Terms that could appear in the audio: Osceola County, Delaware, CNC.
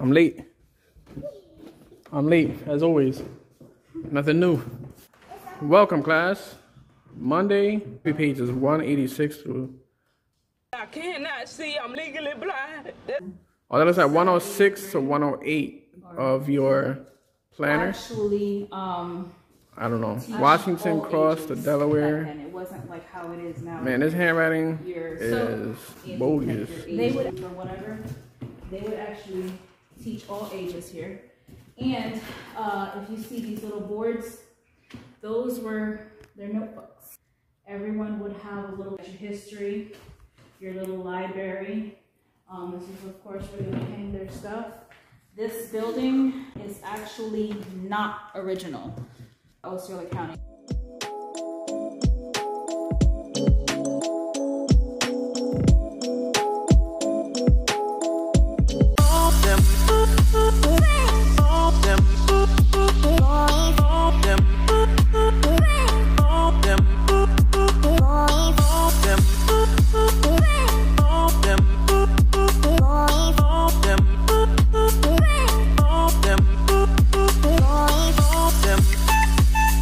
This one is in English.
I'm late. I'm late, as always. Nothing new. Welcome, class. Monday, pages 186 through... I cannot see, I'm legally blind. Oh, that looks like 106 to 108 of your planner. Actually, I don't know. Washington Cross to Delaware. And it wasn't like how it is now. Man, this handwriting is bogus. They would, or whatever, they would actually teach all ages here. And if you see these little boards, those were their notebooks. Everyone would have a little history, your little library. This is, of course, where they hang their stuff. This building is actually not original. Osceola County.